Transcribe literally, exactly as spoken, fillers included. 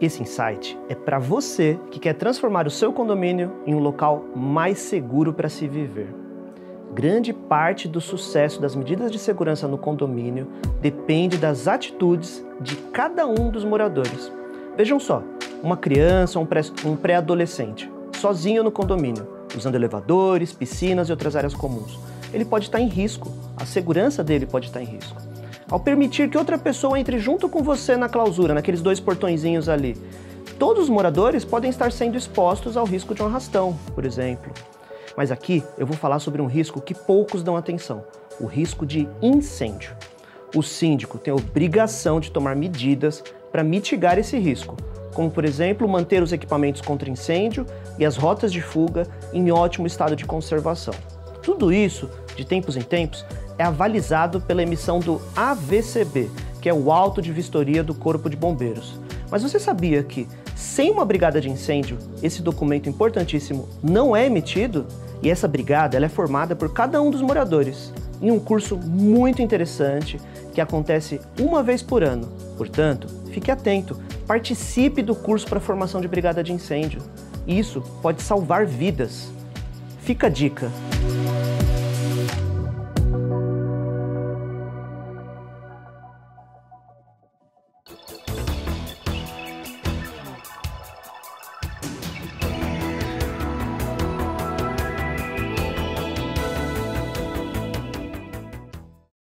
Esse insight é para você que quer transformar o seu condomínio em um local mais seguro para se viver. Grande parte do sucesso das medidas de segurança no condomínio depende das atitudes de cada um dos moradores. Vejam só, uma criança ou um pré-adolescente, sozinho no condomínio, usando elevadores, piscinas e outras áreas comuns, ele pode estar em risco, a segurança dele pode estar em risco. Ao permitir que outra pessoa entre junto com você na clausura, naqueles dois portõezinhos ali, todos os moradores podem estar sendo expostos ao risco de um arrastão, por exemplo. Mas aqui eu vou falar sobre um risco que poucos dão atenção, o risco de incêndio. O síndico tem a obrigação de tomar medidas para mitigar esse risco, como por exemplo, manter os equipamentos contra incêndio e as rotas de fuga em ótimo estado de conservação. Tudo isso, de tempos em tempos, é avalizado pela emissão do A V C B, que é o Auto de Vistoria do Corpo de Bombeiros. Mas você sabia que, sem uma brigada de incêndio, esse documento importantíssimo não é emitido? E essa brigada ela é formada por cada um dos moradores, em um curso muito interessante, que acontece uma vez por ano. Portanto, fique atento, participe do curso para formação de brigada de incêndio. Isso pode salvar vidas. Fica a dica!